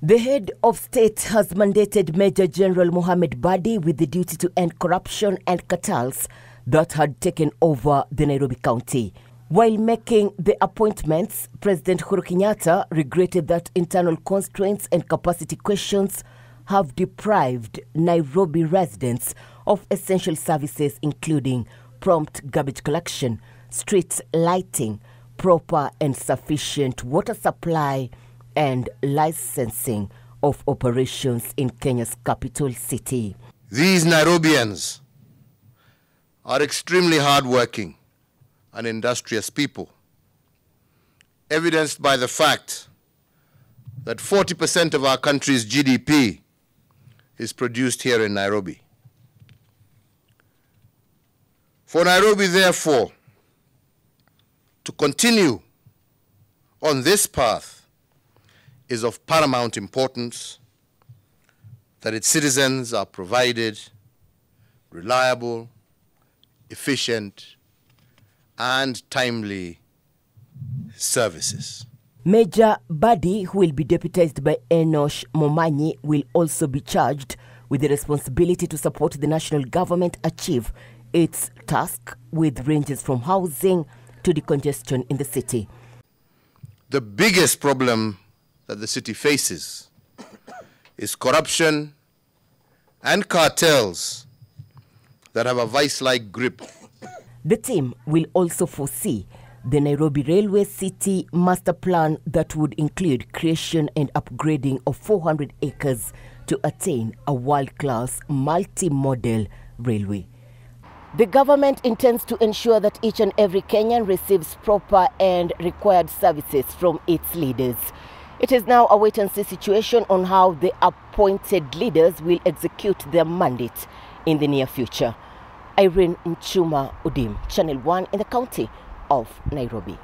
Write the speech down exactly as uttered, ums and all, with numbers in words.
The head of state has mandated Major General Mohammed Badi with the duty to end corruption and cartels that had taken over the Nairobi county. While making the appointments, President Uhuru Kenyatta regretted that internal constraints and capacity questions have deprived Nairobi residents of essential services, including prompt garbage collection, street lighting, proper and sufficient water supply, and licensing of operations in Kenya's capital city. These Nairobians are extremely hardworking and industrious people, evidenced by the fact that forty percent of our country's G D P is produced here in Nairobi. For Nairobi, therefore, to continue on this path is of paramount importance that its citizens are provided reliable, efficient, and timely services. Major Badi, who will be deputized by Enosh Momanyi, will also be charged with the responsibility to support the national government achieve its task, with ranges from housing to decongestion in the city. The biggest problem that the city faces is corruption and cartels that have a vice-like grip. The team will also foresee the Nairobi Railway City Master Plan that would include creation and upgrading of four hundred acres to attain a world-class multi-model railway. The government intends to ensure that each and every Kenyan receives proper and required services from its leaders. It is now a wait-and-see situation on how the appointed leaders will execute their mandate in the near future. Irene Nchuma Udim, Channel one in the county of Nairobi.